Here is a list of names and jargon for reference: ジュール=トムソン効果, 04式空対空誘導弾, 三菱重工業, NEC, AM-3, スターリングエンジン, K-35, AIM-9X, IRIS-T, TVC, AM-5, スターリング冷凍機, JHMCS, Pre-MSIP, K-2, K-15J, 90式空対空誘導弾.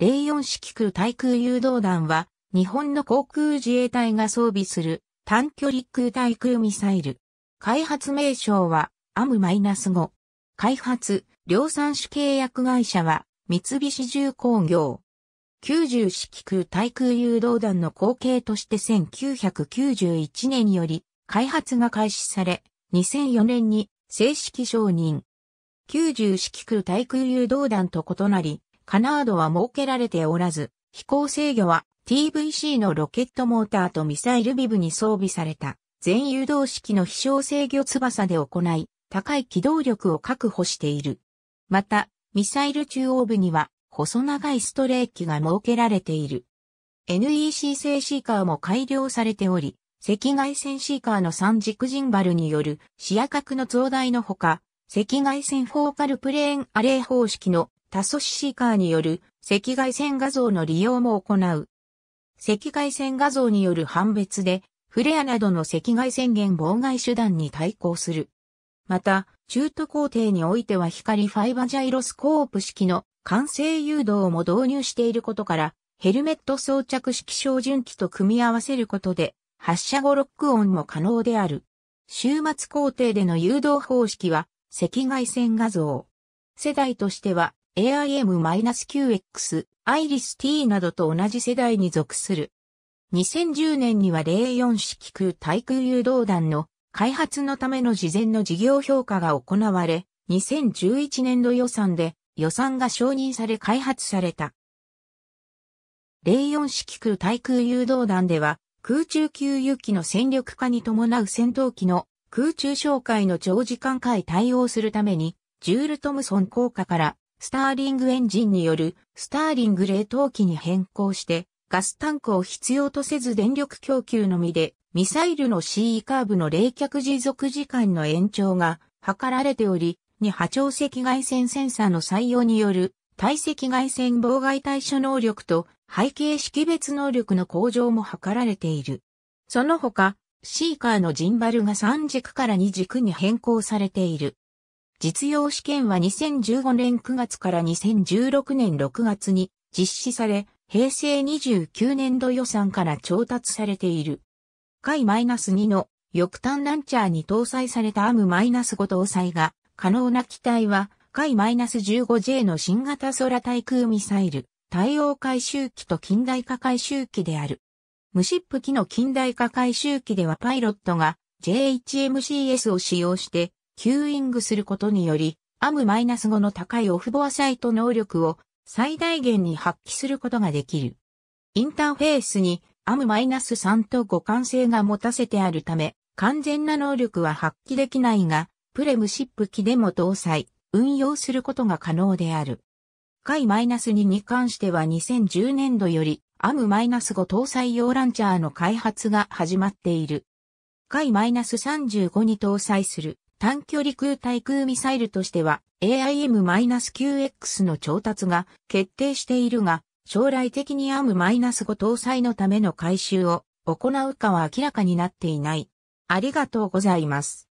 04式空対空誘導弾は、日本の航空自衛隊が装備する短距離空対空ミサイル。開発名称は、AM-5。開発、量産主契約会社は、三菱重工業。90式空対空誘導弾の後継として1991年より開発が開始され、2004年に正式承認。90式空対空誘導弾と異なり、カナードは設けられておらず、飛行制御は TVC のロケットモーターとミサイルビブに装備された全誘導式の飛翔制御翼で行い、高い機動力を確保している。また、ミサイル中央部には、細長いストレーキが設けられている。NEC 製シーカーも改良されており、赤外線シーカーの三軸ジンバルによる視野角の増大のほか、赤外線フォーカルプレーンアレイ方式の多素子シーカーによる赤外線画像の利用も行う。赤外線画像による判別で、フレアなどの赤外線源妨害手段に対抗する。また、中途工程においては光ファイバジャイロスコープ式の慣性誘導も導入していることから、ヘルメット装着式照準器と組み合わせることで、発射後ロックオンも可能である。終末工程での誘導方式は、赤外線画像。世代としては、AIM-9X、IRIS-T などと同じ世代に属する。2010年には04式空対空誘導弾の開発のための事前の事業評価が行われ、2011年度予算で、予算が承認され開発された。04式空対空誘導弾では、空中給油機の戦力化に伴う戦闘機の空中哨戒の長時間化へ対応するために、ジュール・トムソン効果から、スターリングエンジンによるスターリング冷凍機に変更して、ガスタンクを必要とせず電力供給のみで、ミサイルの C カーブの冷却持続時間の延長が図られており、2波長赤外線センサーの採用による対赤外線妨害対処能力と背景識別能力の向上も図られている。その他、シーカーのジンバルが3軸から2軸に変更されている。実用試験は2015年9月から2016年6月に実施され、平成29年度予算から調達されている。K-2 の翼端ランチャーに搭載されたAM-5 搭載が、可能な機体は、K-15J の新型空対空ミサイル、対応回収機と近代化回収機である。無シップ機の近代化回収機ではパイロットが JHMCS を使用して、給イングすることにより、AM-5 の高いオフボアサイト能力を最大限に発揮することができる。インターフェースに AM-3 と互換性が持たせてあるため、完全な能力は発揮できないが、Pre-MSIP機でも搭載、運用することが可能である。K-2 に関しては2010年度より AM-5 搭載用ランチャーの開発が始まっている。K-35 に搭載する短距離空対空ミサイルとしては AIM-9X の調達が決定しているが、将来的に AM-5 搭載のための改修を行うかは明らかになっていない。ありがとうございます。